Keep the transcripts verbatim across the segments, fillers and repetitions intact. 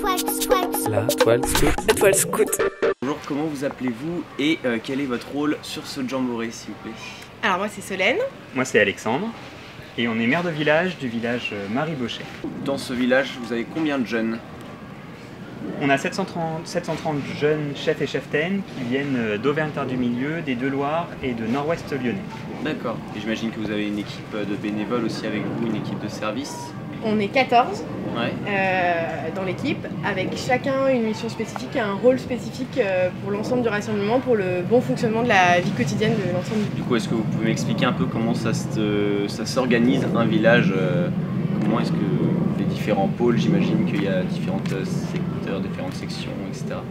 Toile Scout. La Toile Scout. La Toile Scout. Bonjour, comment vous appelez-vous et euh, quel est votre rôle sur ce Jamboré, s'il vous plaît? Alors moi c'est Solène. Moi c'est Alexandre. Et on est maire de village du village Marie-Bochet. Dans ce village, vous avez combien de jeunes? On a sept cent trente, sept cent trente jeunes chefs et cheftaines qui viennent d'Auvergne-Terre-du-Milieu, des Deux Loire et de Nord-Ouest Lyonnais. D'accord. Et j'imagine que vous avez une équipe de bénévoles aussi avec vous, une équipe de service? On est quatorze ouais. euh, dans l'équipe, avec chacun une mission spécifique et un rôle spécifique pour l'ensemble du rassemblement, pour le bon fonctionnement de la vie quotidienne de l'ensemble. Du coup, est-ce que vous pouvez m'expliquer un peu comment ça s'organise un village? Comment est-ce que les différents pôles, j'imagine qu'il y a différents secteurs, différentes sections, et cetera.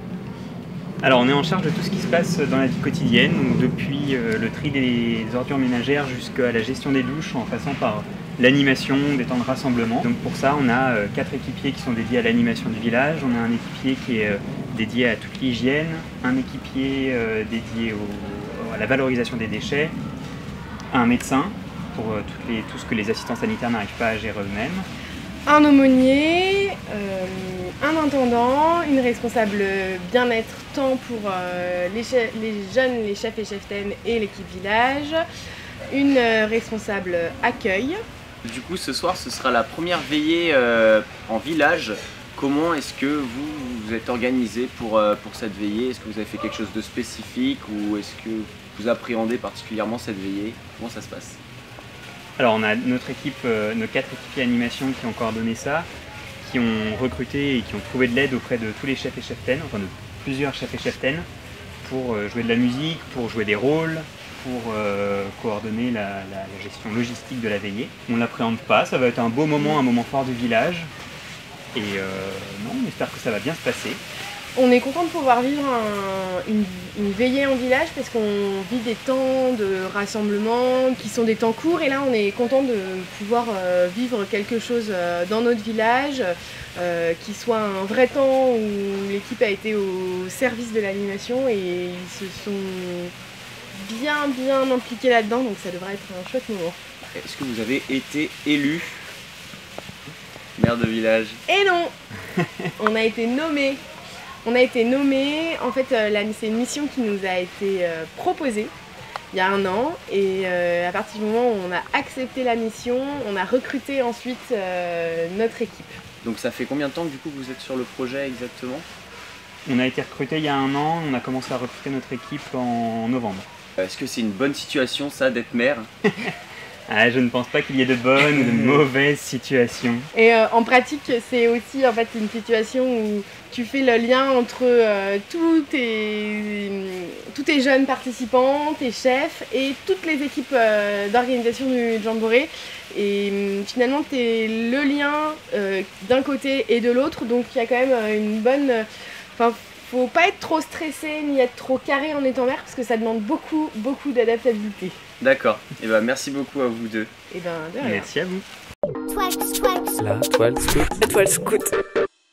Alors on est en charge de tout ce qui se passe dans la vie quotidienne, donc depuis le tri des ordures ménagères jusqu'à la gestion des douches en passant par l'animation des temps de rassemblement. Donc pour ça on a quatre équipiers qui sont dédiés à l'animation du village, on a un équipier qui est dédié à toute l'hygiène, un équipier dédié au, à la valorisation des déchets, un médecin pour toutes les, tout ce que les assistants sanitaires n'arrivent pas à gérer eux-mêmes, un aumônier, euh, un intendant, une responsable bien-être tant pour euh, les, les jeunes, les chefs et cheftaines et l'équipe village, une euh, responsable accueil. Du coup ce soir ce sera la première veillée euh, en village. Comment est-ce que vous vous êtes organisé pour, euh, pour cette veillée? Est-ce que vous avez fait quelque chose de spécifique ou est-ce que vous appréhendez particulièrement cette veillée? Comment ça se passe? Alors on a notre équipe, euh, nos quatre équipiers animation qui ont coordonné ça, qui ont recruté et qui ont trouvé de l'aide auprès de tous les chefs et cheftaines, enfin de plusieurs chefs et cheftaines, pour euh, jouer de la musique, pour jouer des rôles, pour euh, coordonner la, la, la gestion logistique de la veillée. On ne l'appréhende pas, ça va être un beau moment, un moment fort du village, et euh, non, on espère que ça va bien se passer. On est content de pouvoir vivre un, une, une veillée en village parce qu'on vit des temps de rassemblement qui sont des temps courts et là on est content de pouvoir vivre quelque chose dans notre village euh, qui soit un vrai temps où l'équipe a été au service de l'animation et ils se sont bien bien impliqués là-dedans, donc ça devrait être un chouette moment. Est-ce que vous avez été élu maire de village? Eh non. On a été nommé. On a été nommé, en fait c'est une mission qui nous a été proposée il y a un an et à partir du moment où on a accepté la mission, on a recruté ensuite notre équipe. Donc ça fait combien de temps du coup que vous êtes sur le projet exactement? On a été recruté il y a un an, on a commencé à recruter notre équipe en novembre. Est-ce que c'est une bonne situation ça d'être maire? Ah, je ne pense pas qu'il y ait de bonnes ou de mauvaises situations. Et euh, en pratique, c'est aussi en fait une situation où tu fais le lien entre euh, tous, tes, tous tes jeunes participants, tes chefs et toutes les équipes euh, d'organisation du Jamboré. Et euh, finalement, tu es le lien euh, d'un côté et de l'autre, donc il y a quand même une bonne... Euh, faut pas être trop stressé ni être trop carré en étant maire parce que ça demande beaucoup, beaucoup d'adaptabilité. D'accord. Et ben merci beaucoup à vous deux. Et ben de rien. Merci à vous. Toile Scout. La Toile Scout. La Toile Scout.